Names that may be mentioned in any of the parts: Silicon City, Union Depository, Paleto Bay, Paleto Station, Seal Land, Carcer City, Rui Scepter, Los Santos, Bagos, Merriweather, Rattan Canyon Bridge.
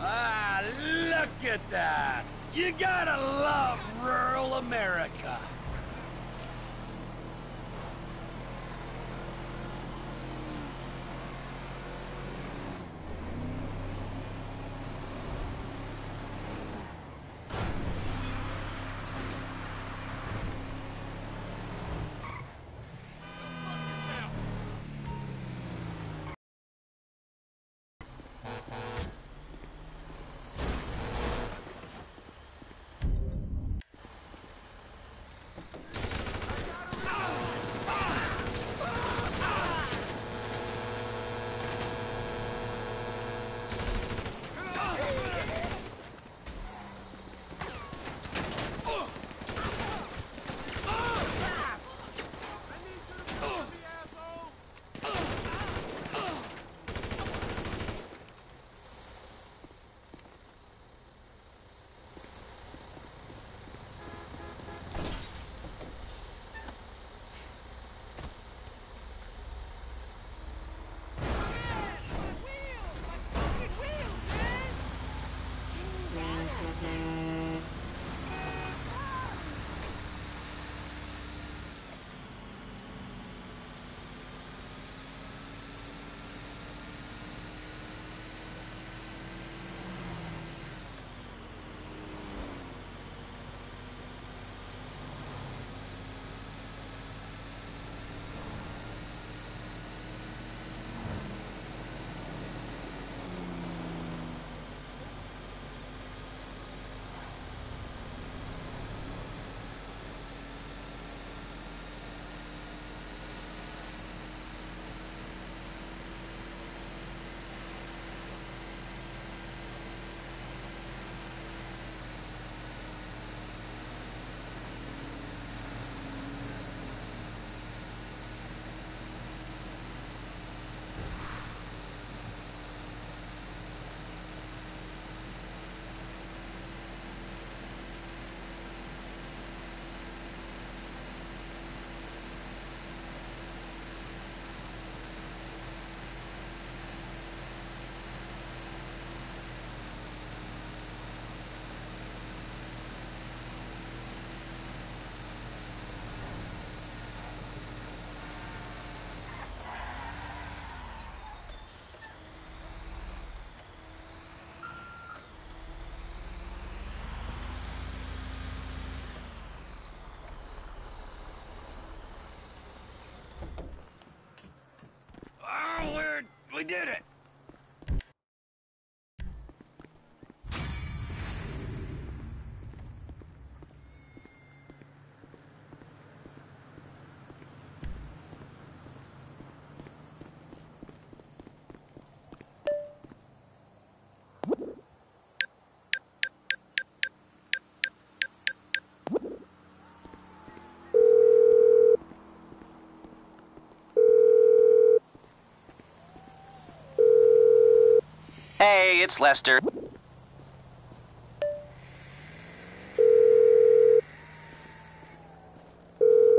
Ah, look at that! You gotta love rural America. We did it! Hey, it's Lester.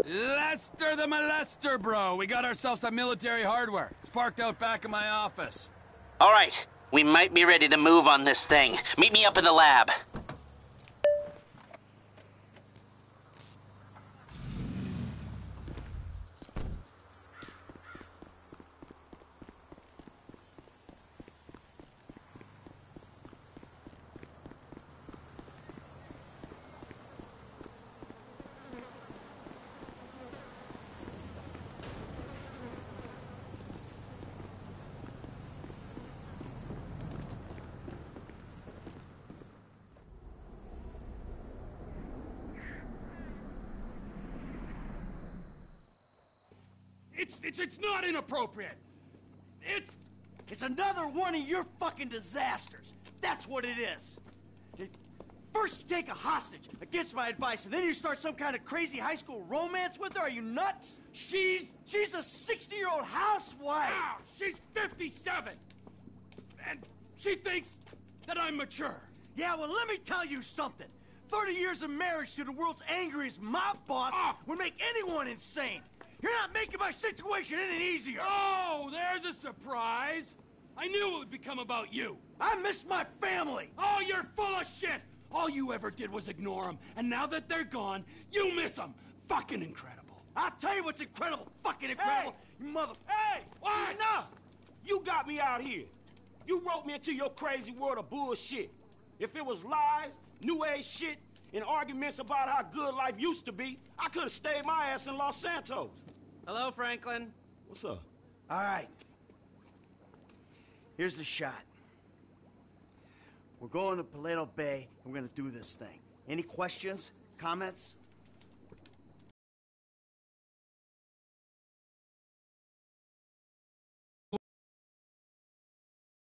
Lester the molester, bro. We got ourselves some military hardware. It's parked out back of my office. All right. We might be ready to move on this thing. Meet me up in the lab. It's not inappropriate. It's another one of your fucking disasters. That's what it is. First you take a hostage against my advice, and then you start some kind of crazy high school romance with her? Are you nuts? She's a 60-year-old housewife. Wow, she's 57. And she thinks that I'm mature. Yeah, well, let me tell you something. 30 years of marriage to the world's angriest mob boss would make anyone insane. You're not making my situation any easier! Oh, there's a surprise! I knew it would become about you. I miss my family. Oh, you're full of shit. All you ever did was ignore them. And now that they're gone, you miss them. Fucking incredible. I'll tell you what's incredible. Fucking incredible. Hey, you mother... Hey! What? Enough! You got me out here. You wrote me into your crazy world of bullshit. If it was lies, new age shit, and arguments about how good life used to be, I could have stayed my ass in Los Santos. Hello, Franklin. What's up? All right. Here's the shot. We're going to Paleto Bay, and we're going to do this thing. Any questions? Comments?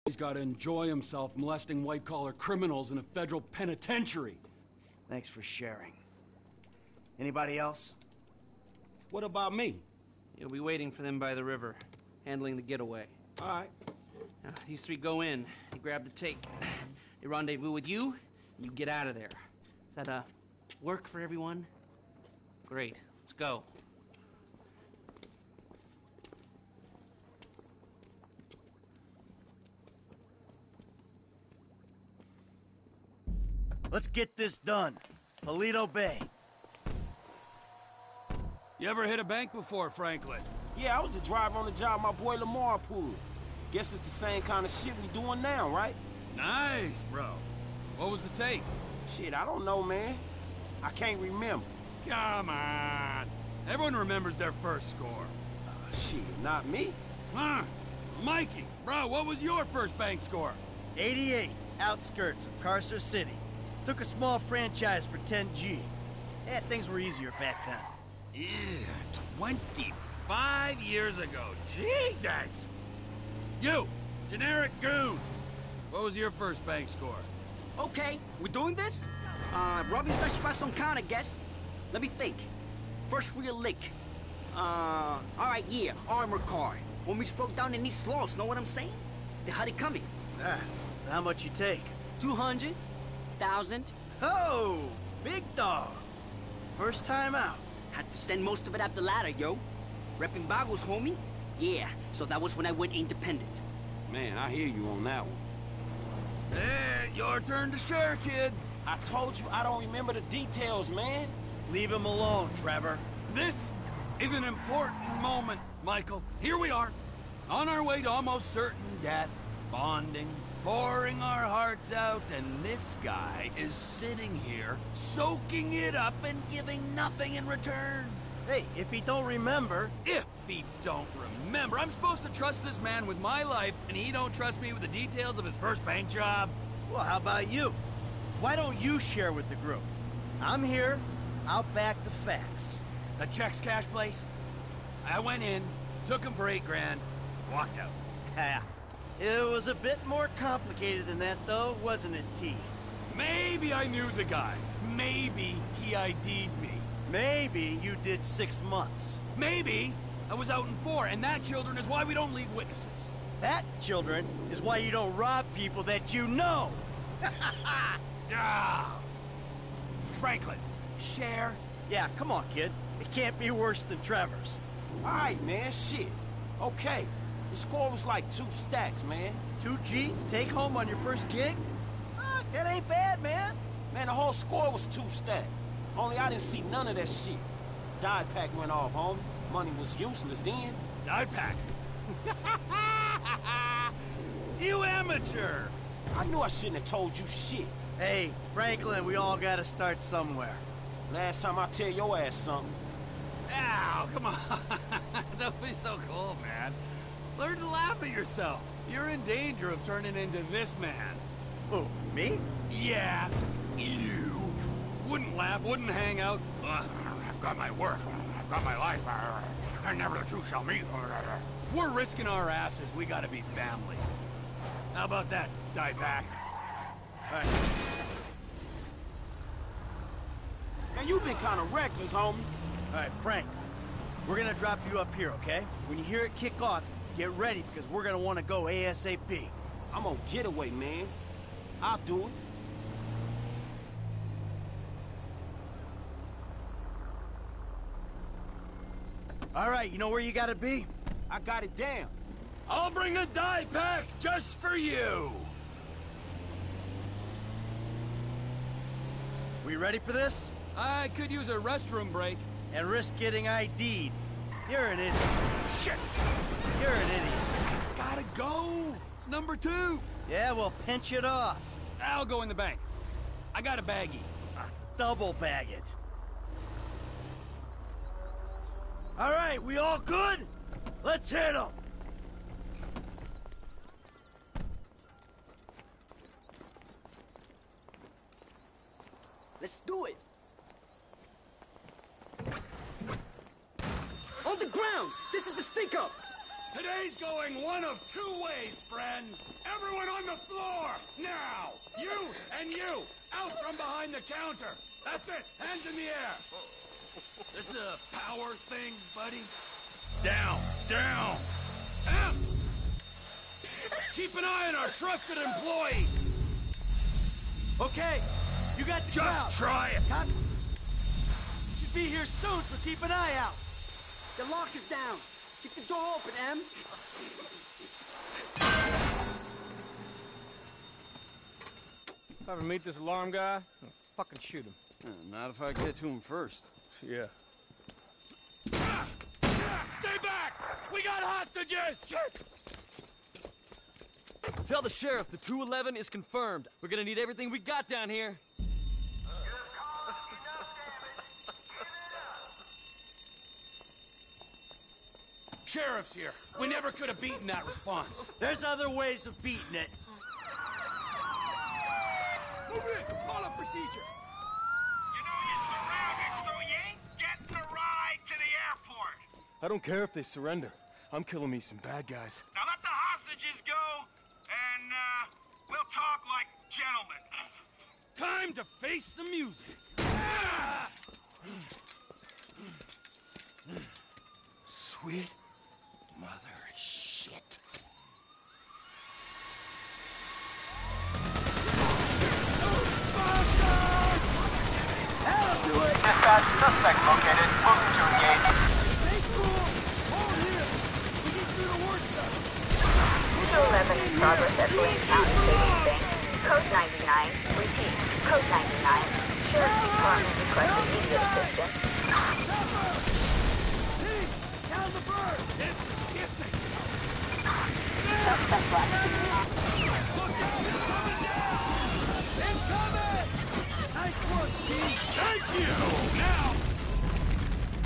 He's got to enjoy himself molesting white-collar criminals in a federal penitentiary. Thanks for sharing. Anybody else? What about me? You'll be waiting for them by the river, handling the getaway. All right. Now, these three go in. They grab the take. They rendezvous with you, and you get out of there. Is that work for everyone? Great. Let's go. Let's get this done. Paleto Bay. You ever hit a bank before, Franklin? Yeah, I was the driver on the job my boy Lamar pulled. Guess it's the same kind of shit we doing now, right? Nice, bro. What was the take? Shit, I don't know, man. I can't remember. Come on. Everyone remembers their first score. Shit, not me. Huh. Mikey, bro, what was your first bank score? 88, outskirts of Carcer City. Took a small franchise for 10G. Yeah, things were easier back then. Yeah, 25 years ago. Jesus! You, generic goon. What was your first bank score? Okay, we're doing this? Robbie's Dutch don't count, I guess. Let me think. First real lick. Alright, yeah, armor car. When we broke down in East Los, know what I'm saying? They had it coming. Ah, so how much you take? 200. 1,000. Oh, big dog. First time out. Had to send most of it up the ladder, yo. Reppin' Bagos, homie. Yeah, so that was when I went independent. Man, I hear you on that one. Hey, your turn to share, kid. I told you I don't remember the details, man. Leave him alone, Trevor. This is an important moment, Michael. Here we are, on our way to almost certain death, bonding, pouring our hearts out, and this guy is sitting here, soaking it up and giving nothing in return. Hey, if he don't remember... If he don't remember, I'm supposed to trust this man with my life, and he don't trust me with the details of his first bank job. Well, how about you? Why don't you share with the group? I'm here, I'll back the facts. The checks cash place? I went in, took him for 8 grand, walked out. Yeah. It was a bit more complicated than that, though, wasn't it, T? Maybe I knew the guy. Maybe he ID'd me. Maybe you did 6 months. Maybe I was out in 4, and that, children, is why we don't lead witnesses. That, children, is why you don't rob people that you know. Ah. Franklin, share? Yeah, come on, kid. It can't be worse than Trevor's. All right, man, shit. Okay. The score was like 2 stacks, man. 2G? Take home on your first gig? Fuck, that ain't bad, man. Man, the whole score was 2 stacks. Only I didn't see none of that shit. Dye pack went off, homie. Money was useless then. Dye pack? You amateur! I knew I shouldn't have told you shit. Hey, Franklin, we all gotta start somewhere. Last time I tell your ass something. Ow, come on. Don't be so cool, man. Learn to laugh at yourself. You're in danger of turning into this man. Oh, me? Yeah, you. Wouldn't laugh, wouldn't hang out. I've got my work, I've got my life, I never the two shall meet. If we're risking our asses, we gotta be family. How about that, die back? All right. Man, you've been kind of reckless, homie. All right, Frank, we're gonna drop you up here, okay? When you hear it kick off, get ready, because we're gonna want to go ASAP. I'm on getaway, man. I'll do it. All right, you know where you gotta be? I got it down. I'll bring a die pack just for you. We ready for this? I could use a restroom break. And risk getting ID'd. You're an idiot. Shit! You're an idiot. Gotta go! It's number 2! Yeah, we'll pinch it off. I'll go in the bank. I got a baggie. Double bag it. Alright, we all good? Let's hit 'em! Let's do it! On the ground! This is a stick-up! Today's going one of 2 ways, friends! Everyone on the floor! Now! You and you! Out from behind the counter! That's it! Hands in the air! This is a power thing, buddy. Down! Down! Up! Keep an eye on our trusted employee! Okay! You got the crowd! Just try it! Copy. Should be here soon, so keep an eye out! The lock is down! Keep the door open, Em! If I ever meet this alarm guy, I'll fucking shoot him. Not if I get to him first. Yeah. Stay back! We got hostages! Tell the sheriff the 211 is confirmed. We're gonna need everything we got down here. Sheriff's here. We never could have beaten that response. There's other ways of beating it. Move in! Call up procedure! You know you're surrounded, so you ain't getting a ride to the airport! I don't care if they surrender. I'm killing me some bad guys. Now let the hostages go, and, we'll talk like gentlemen. Time to face the music! Sweet. Mother shit. That'll do it. Dispatch, suspect located. Moving to engage. Stay cool. Hold here. We need to do the work stuff. 211 in progress at Blaine County Savings Bank. Code 99. Repeat. Code 99. Sheriff's Department requesting immediate assistance. Please, down the bird. Suspect left. Look out! It's coming down! It's coming! Nice work, team! Thank you! Now,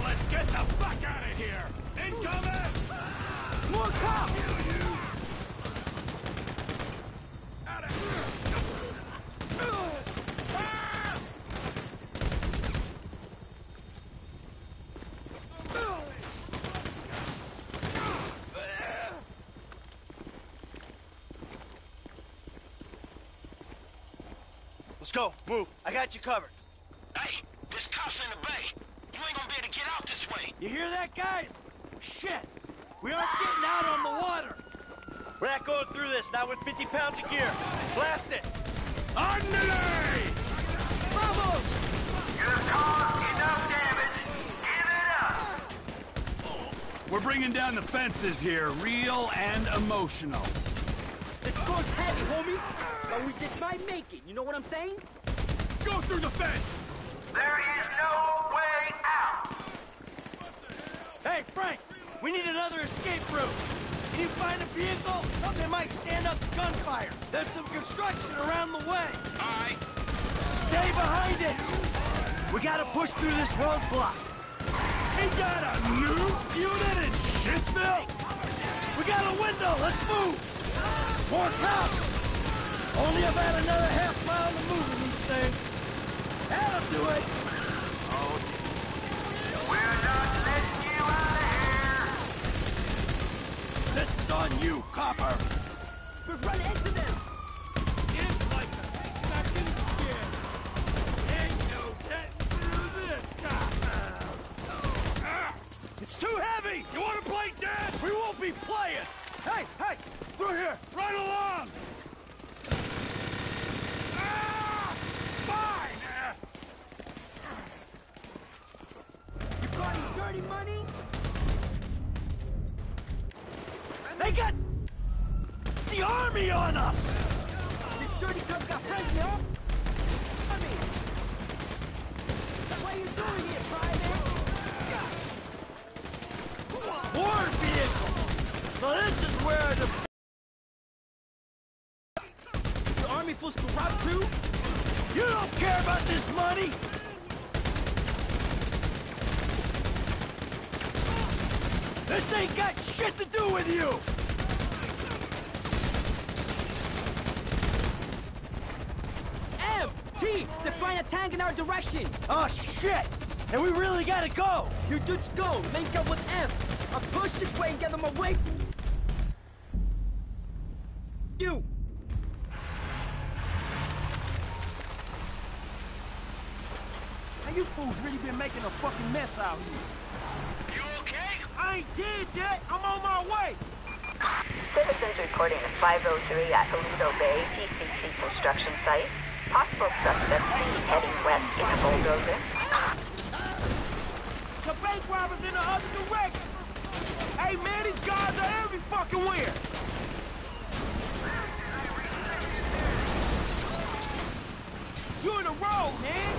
let's get the fuck out of here! Incoming! More cops! Out of here! Ah! Go, move. I got you covered. Hey, there's cops in the bay. You ain't gonna be able to get out this way. You hear that, guys? Shit. We aren't getting out on the water. We're not going through this, not with 50 pounds of gear. Blast it. On the way! Vamos! You've caused enough damage. Give it up. Oh. We're bringing down the fences here, real and emotional. This goes heavy, homie. But we just might make it, you know what I'm saying? Go through the fence! There is no way out! What the hell? Hey, Frank! We need another escape route! Can you find a vehicle? Something might stand up to gunfire! There's some construction around the way! Aye! Stay behind it! We gotta push through this roadblock! We got a noobs unit in Shitsville! We got a window! Let's move! More cops! Only about another half-mile to move in these things. That'll do it! Oh. We're not letting you out of here! This is on you, copper! We've run into them! It's like a second skin! Ain't no getting through this, copper! It's too heavy! You wanna play dead? We won't be playing! Hey, hey! Through here! Right along! Money? They got on us! This dirty cop got friends now? I mean, what are you doing here, private? War vehicle! So this is where the army force can rob too? You don't care about this money! This ain't got shit to do with you! T, they're flying a tank in our direction! Oh shit! And we really gotta go! You dudes go! Link up with M! I'll push this way and get them away from you! Now you fools really been making a fucking mess out here. You okay? I ain't dead yet! I'm on my way! Citizens reporting a 503 at Paleto Bay TCC construction site. Possible suspects heading west in a bulldozer. The bank robbers in the other direction! Hey man, these guys are every fucking where! You in the road, man!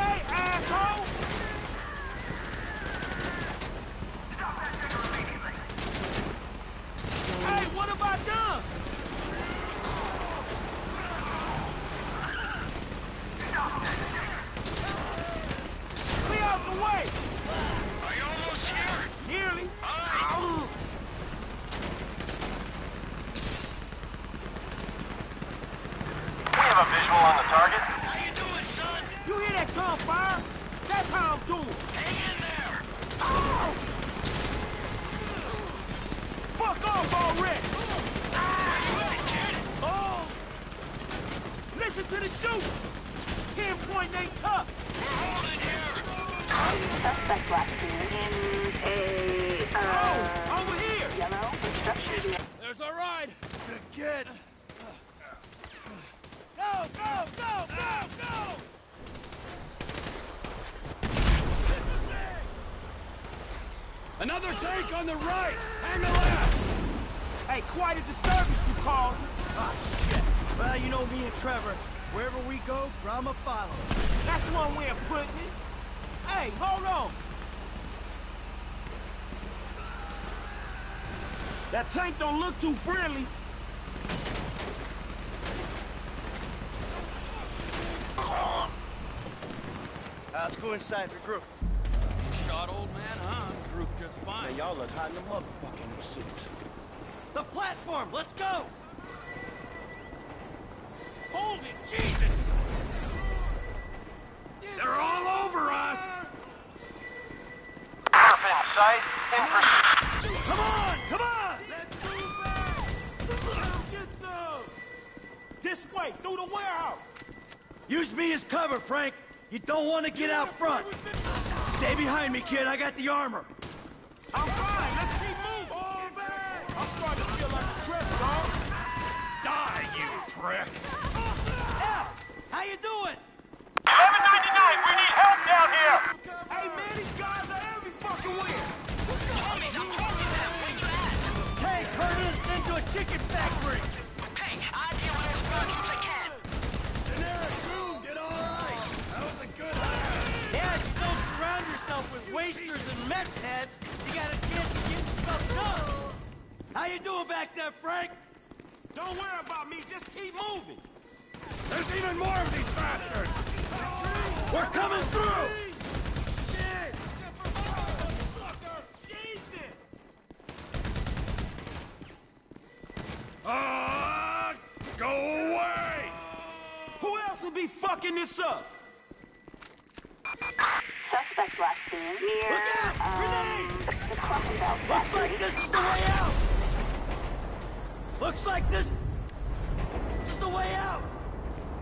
Hey, asshole! What have I done? Be out of the way! Are you almost here? Nearly. We have a visual on the target. How you doing, son? You hear that gunfire? That's how I'm doing. Hang in there. Oh! Fuck off already! Oh! Listen to the shooting! Pinpoint ain't tough! We're holding here! Suspect in a, oh! Over here! Yellow construction. There's a ride! Good kid! Go! Go! Go! Go! Go! Another tank on the right! Hang a left! Hey, quite a disturbance you caused. Ah, shit. Well, you know me and Trevor. Wherever we go, drama follows. That's the one way of putting it. Hey, hold on! That tank don't look too friendly. Let's go inside, regroup. Shot, old man, huh? Group just fine. Y'all look hot in the motherfucking suits. The platform! Let's go! Hold it! Jesus! They're all over us! Up in sight. In pursuit. Come on! Come on! Let's move back! Let's get some! This way! Through the warehouse! Use me as cover, Frank! You don't want to get out front! Stay behind me, kid. I got the armor. I'm fine. Let's keep moving. All back. I'm starting to feel like a trip, dog. Die, you prick. Al, how you doing? 799. We need help down here. Hey, man, these guys are every fucking weird. Homies, I'm talking about where you at. Tanks herded us into a chicken factory. Hey, I deal with those guns as I can. Generic crew did all right. That was a good hire. Surround yourself with wasters and meth heads, you got a chance of getting stuff done. How you doing back there, Frank? Don't worry about me, just keep moving. There's even more of these bastards. Oh, we're coming through. Shit! Sucker! Jesus! Go away! Who else will be fucking this up? Suspect last seen near, the Cotton Belt Factory. Looks like this is the way out! Looks like this is the way out!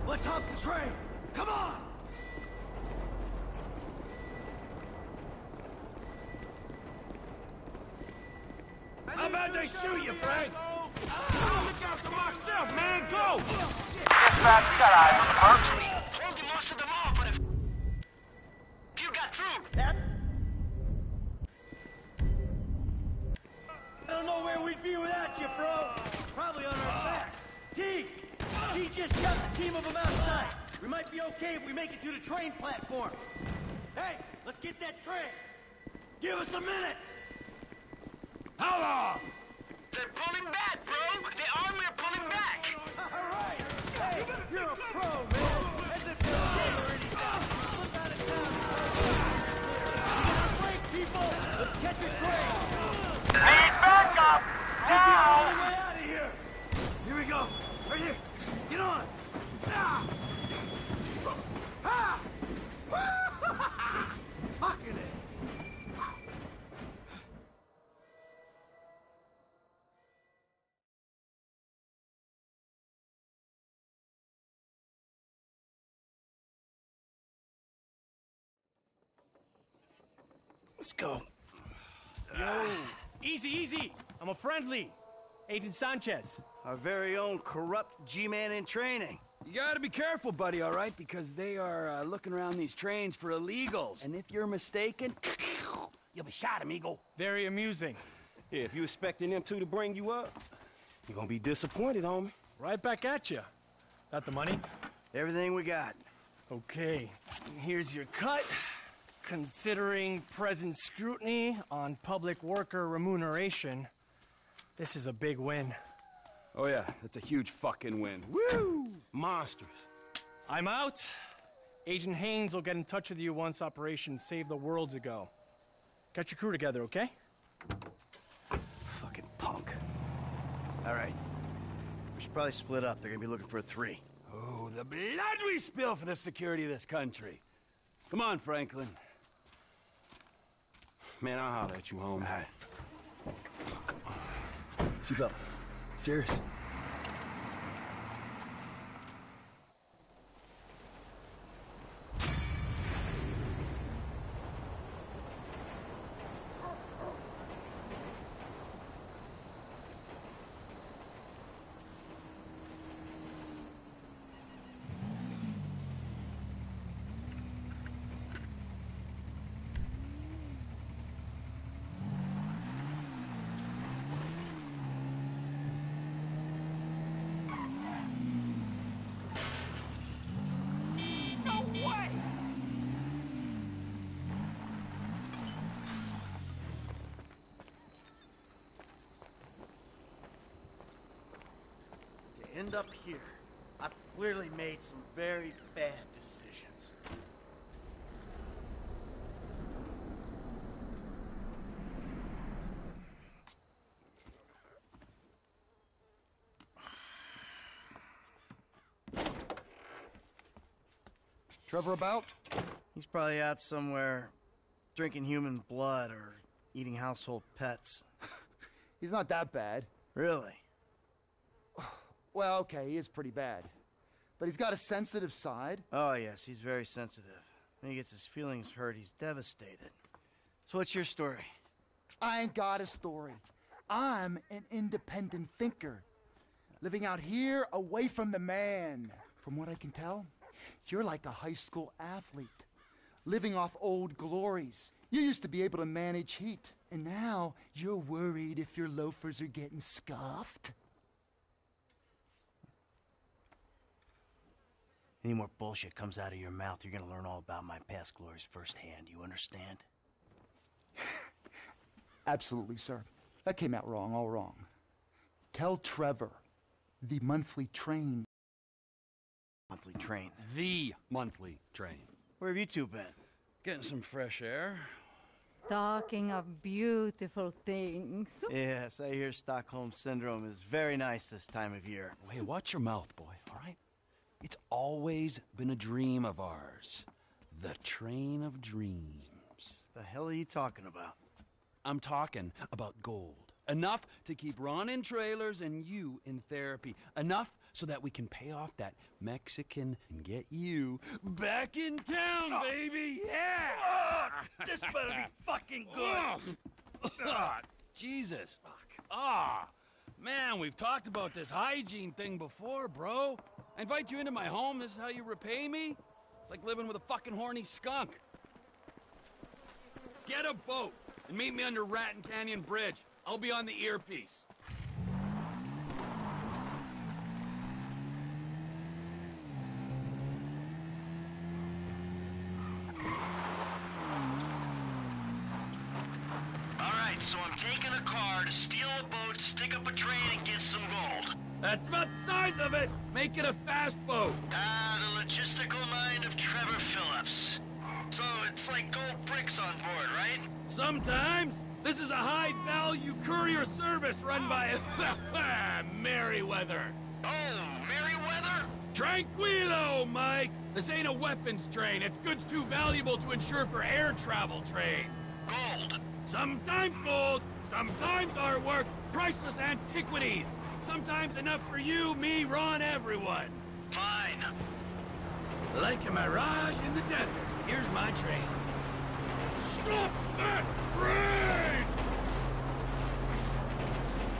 Let's hop the train! Come on! How about they shoot you, Frank? I'll look after myself, man! Go! Dispatch, we got eyes on the perks. Closed most of them off, but if... You got through! That... just shoved a team of them outside. We might be okay if we make it to the train platform. Hey, let's get that train. Give us a minute. How long? They're pulling back, bro. The army are pulling back. All right. Hey, you're a pro, man. As if you're a kid or anything. Slip out of town. You gotta break, people. Let's catch a train. He's back up. Now. Get the way out of here. Here we go. Right here. Get on. Ah. Ah. Fucking it. Let's go. Yo. Easy, easy. I'm a friendly. Agent Sanchez. Our very own corrupt G-man in training. You gotta be careful, buddy, all right? Because they are looking around these trains for illegals. And if you're mistaken, you'll be shot, amigo. Very amusing. Yeah, if you expecting them two to bring you up, you're gonna be disappointed, homie. Right back at you. Got the money? Everything we got. Okay. Here's your cut. Considering present scrutiny on public worker remuneration, this is a big win. Oh yeah, that's a huge fucking win. Woo! Monsters. I'm out. Agent Haynes will get in touch with you once Operation Save the World's ago. Get your crew together, okay? Fucking punk. All right. We should probably split up. They're gonna be looking for a three. Oh, the blood we spill for the security of this country. Come on, Franklin. Man, I'll holler at you, homie. All right. Oh, seatbelt. Serious. End up here. I've clearly made some very bad decisions. Trevor about? He's probably out somewhere drinking human blood or eating household pets. He's not that bad. Really? Well, okay, he is pretty bad. But he's got a sensitive side. Oh, yes, he's very sensitive. When he gets his feelings hurt, he's devastated. So what's your story? I ain't got a story. I'm an independent thinker. Living out here, away from the man. From what I can tell, you're like a high school athlete. Living off old glories. You used to be able to manage heat. And now, you're worried if your loafers are getting scuffed. Any more bullshit comes out of your mouth, you're gonna learn all about my past glories firsthand. You understand? Absolutely, sir. That came out wrong, all wrong. Tell Trevor the monthly train. Monthly train. The monthly train. Where have you two been? Getting some fresh air. Talking of beautiful things. Yes, I hear Stockholm Syndrome is very nice this time of year. Hey, watch your mouth, boy, all right? It's always been a dream of ours. The train of dreams. The hell are you talking about? I'm talking about gold. Enough to keep Ron in trailers and you in therapy. Enough so that we can pay off that Mexican and get you back in town, baby! Yeah! Oh, this better be fucking good! Oh, Jesus. Fuck. Ah, man, we've talked about this hygiene thing before, bro. I invite you into my home, this is how you repay me? It's like living with a fucking horny skunk. Get a boat and meet me under Rattan Canyon Bridge. I'll be on the earpiece. car to steal a boat, stick up a train, and get some gold. That's about the size of it! Make it a fast boat! The logistical mind of Trevor Phillips. So it's like gold bricks on board, right? Sometimes. This is a high-value courier service run by Merriweather. Oh, Merriweather? Tranquilo, Mike! This ain't a weapons train. It's goods too valuable to insure for air travel train. Gold. Sometimes gold, sometimes artwork, priceless antiquities. Sometimes enough for you, me, Ron, everyone. Fine. Like a mirage in the desert, here's my train. Stop that train!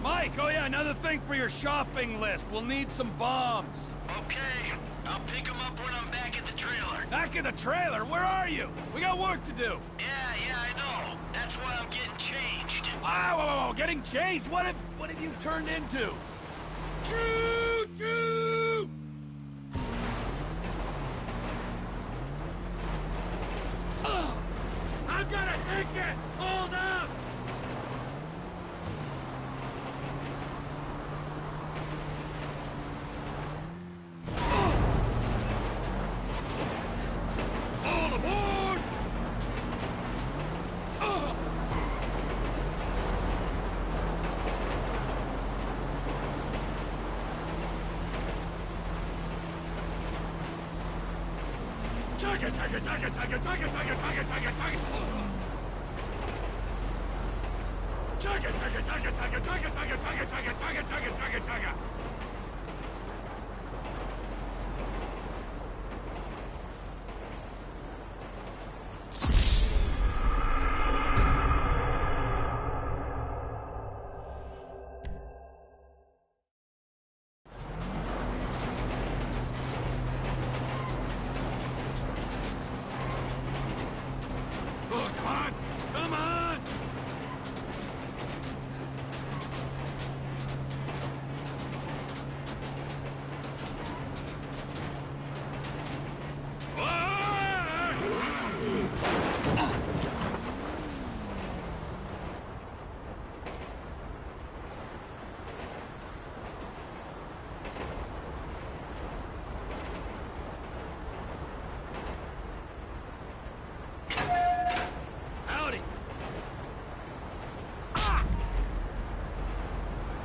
Mike, oh yeah, another thing for your shopping list. We'll need some bombs. Okay, I'll pick them up when I'm back at the trailer. Back at the trailer? Where are you? We got work to do. Yeah, I know. That's why I'm getting changed. Wow, getting changed? What have you turned into? Choo-choo! I've got a ticket! Hold up! All aboard! Ticket! Tiger.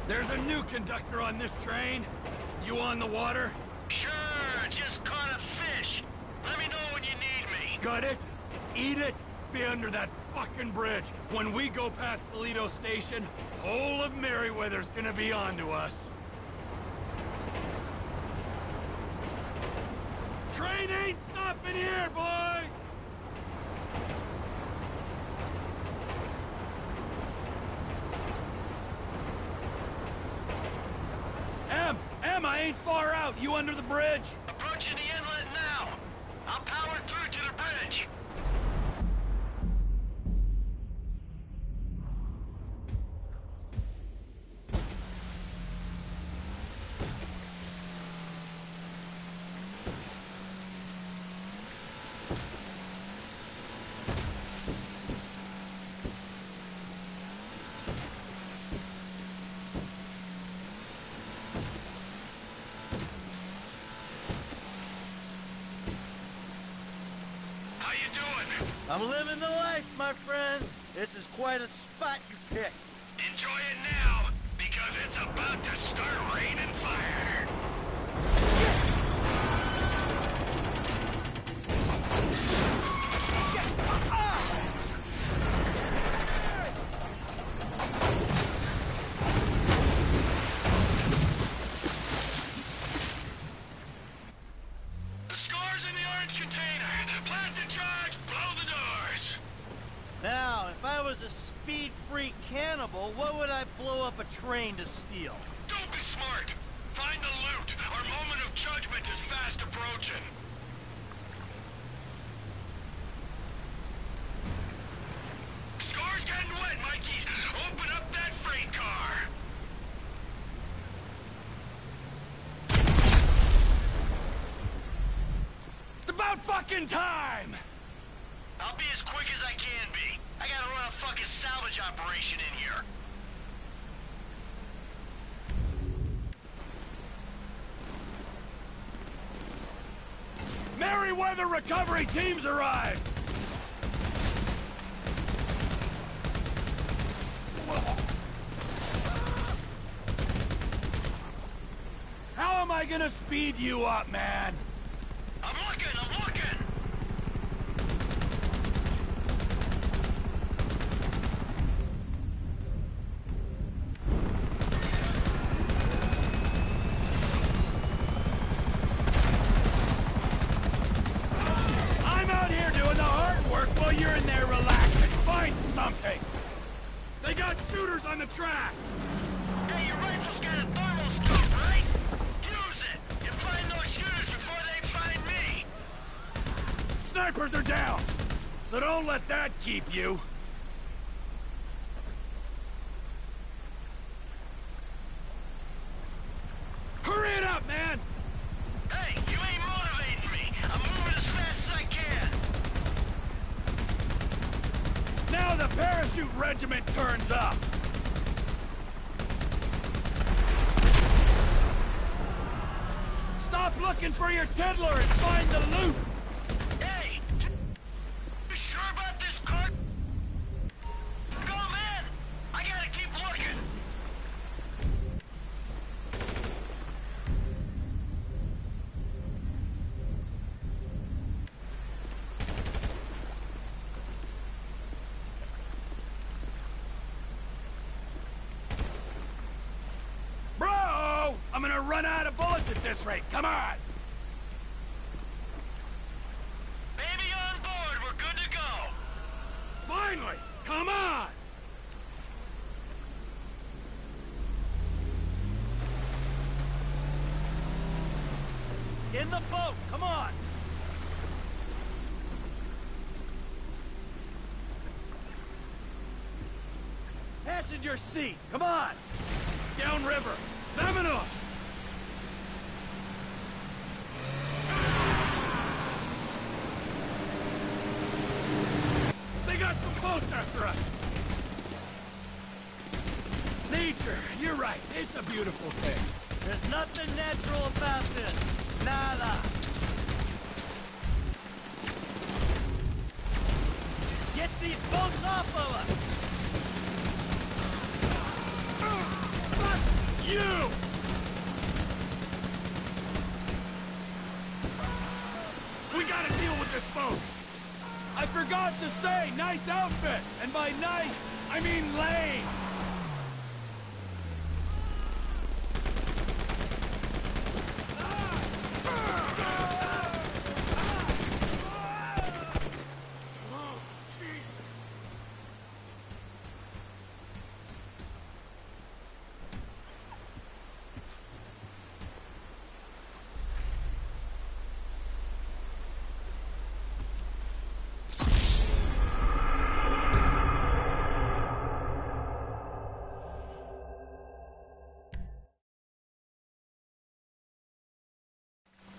There's a new conductor on this train. You on the water? Sure, just caught a fish. Let me know when you need me. Got it? Eat it? Be under that fucking bridge. When we go past Paleto Station, whole of Merriweather's gonna be onto us. Train ain't stopping here, boys! I ain't far out. You under the bridge? Approaching the inlet now. I'll power through to the bridge. I'm living the life, my friend. This is quite a spot you picked. Enjoy it now, because it's about to start raining fire. The score's in the orange container. Plant the charge. Now, if I was a speed-free cannibal, what would I blow up a train to steal? Don't be smart! Find the loot! Our moment of judgment is fast approaching! Scar's getting wet, Mikey! Open up that freight car! It's about fucking time! I'll be as quick as I can be. I gotta run a fucking salvage operation in here. Merriweather recovery teams arrived! How am I gonna speed you up, man? I'm looking! Track! Hey, your rifle's got a thermal scope, right? Use it! And find those shooters before they find me! Snipers are down! So don't let that keep you! Hurry it up, man! Hey, you ain't motivating me! I'm moving as fast as I can! Now the parachute regiment turns up! Stop looking for your tiddler and find the loot! Hey! You sure about this, Clark? Go, man! I gotta keep looking! Bro! I'm gonna run out of bullets at this rate, come on! Baby on board, we're good to go! Finally! Come on! In the boat, come on! Passenger seat, come on! Downriver! Vámonos! Nature, you're right. It's a beautiful thing. There's nothing natural about this. Nada. Get these boats off of us! Fuck you! We gotta deal with this boat! I forgot to say, nice outfit! And by nice, I mean lame!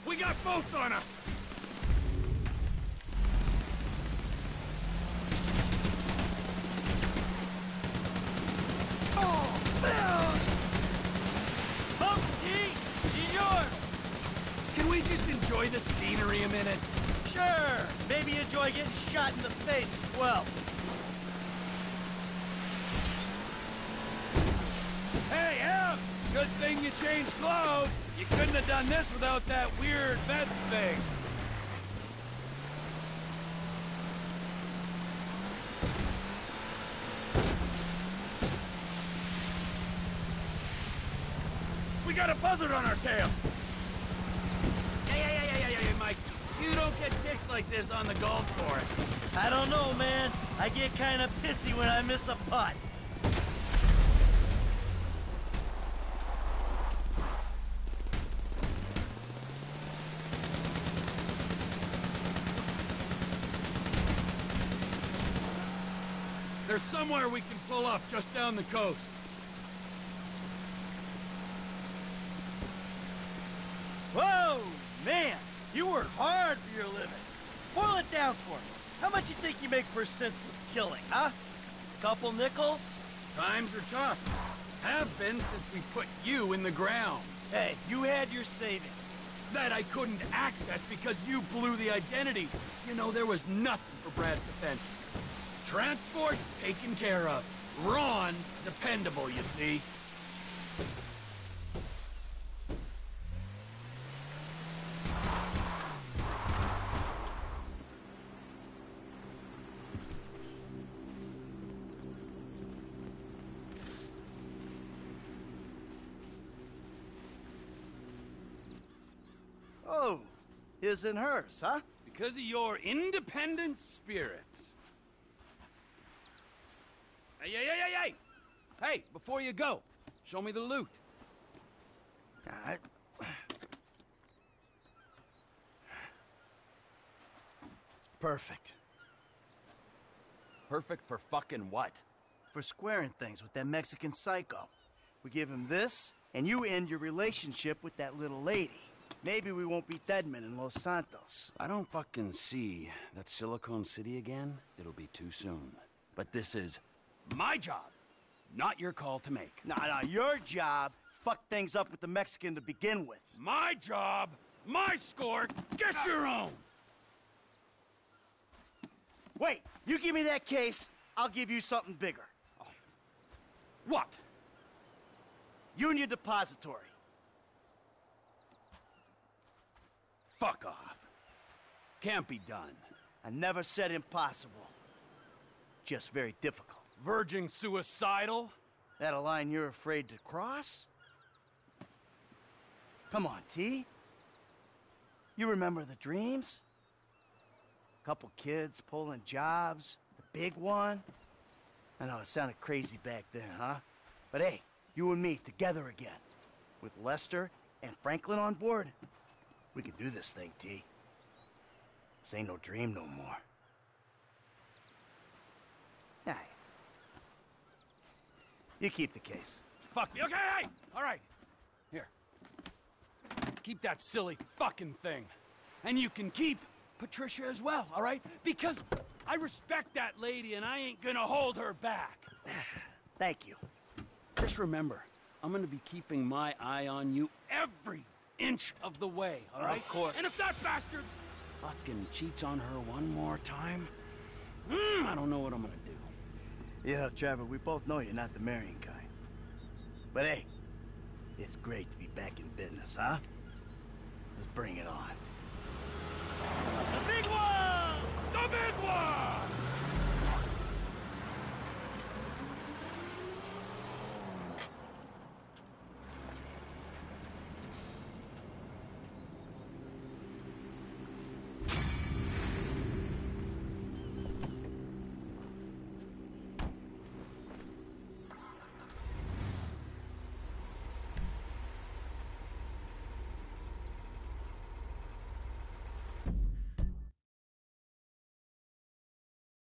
We got both on us! Oh, man! Boat, G! She's yours! Can we just enjoy the scenery a minute? Sure! Maybe enjoy getting shot in the face as well. Hey, Em! Good thing you changed clothes! You couldn't have done this without that weird vest thing. We got a buzzard on our tail. Hey, Mike. You don't get kicks like this on the golf course. I don't know, man. I get kind of pissy when I miss a putt. There's somewhere we can pull up just down the coast. Whoa! Man, you work hard for your living. Boil it down for me. How much you think you make per senseless killing, huh? Couple nickels? Times are tough. Have been since we put you in the ground. Hey, you had your savings. that I couldn't access because you blew the identities. You know, there was nothing for Brad's defense. Transport's taken care of. Ron's dependable, you see. Oh, his and hers, huh? Because of your independent spirit. Hey, hey, hey, hey, hey! Hey, before you go, show me the loot. All right. It's perfect. Perfect for fucking what? For squaring things with that Mexican psycho. We give him this, and you end your relationship with that little lady. Maybe we won't be dead men in Los Santos. I don't fucking see that Silicon City again. It'll be too soon. But this is my job, not your call to make. Nah, your job fucked things up with the Mexican to begin with. My job, my score, get your own! Wait, you give me that case, I'll give you something bigger. Oh. What? Union Depository. Fuck off. Can't be done. I never said impossible. Just very difficult. Verging suicidal? That a line you're afraid to cross? Come on, T. You remember the dreams? Couple kids pulling jobs, the big one. I know it sounded crazy back then, huh? But hey, you and me together again. With Lester and Franklin on board. We can do this thing, T. This ain't no dream no more. Aye. You keep the case. Fuck me. Okay, hey! All right. Here. Keep that silly fucking thing. And you can keep Patricia as well, all right? Because I respect that lady and I ain't gonna hold her back. Thank you. Just remember, I'm gonna be keeping my eye on you every day. Inch of the way, all right? Of course. And if that bastard fucking cheats on her one more time, I don't know what I'm gonna do. You know, Trevor, we both know you're not the marrying guy. But hey, it's great to be back in business, huh? Let's bring it on. The big one! The big one!